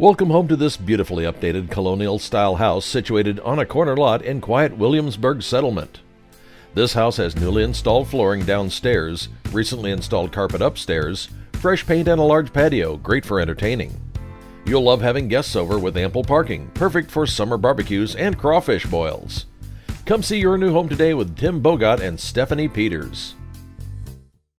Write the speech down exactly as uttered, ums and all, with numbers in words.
Welcome home to this beautifully updated colonial-style house situated on a corner lot in quiet Williamsburg Settlement. This house has newly installed flooring downstairs, recently installed carpet upstairs, fresh paint and a large patio, great for entertaining. You'll love having guests over with ample parking, perfect for summer barbecues and crawfish boils. Come see your new home today with Tim Bogott and Stephanie Peters.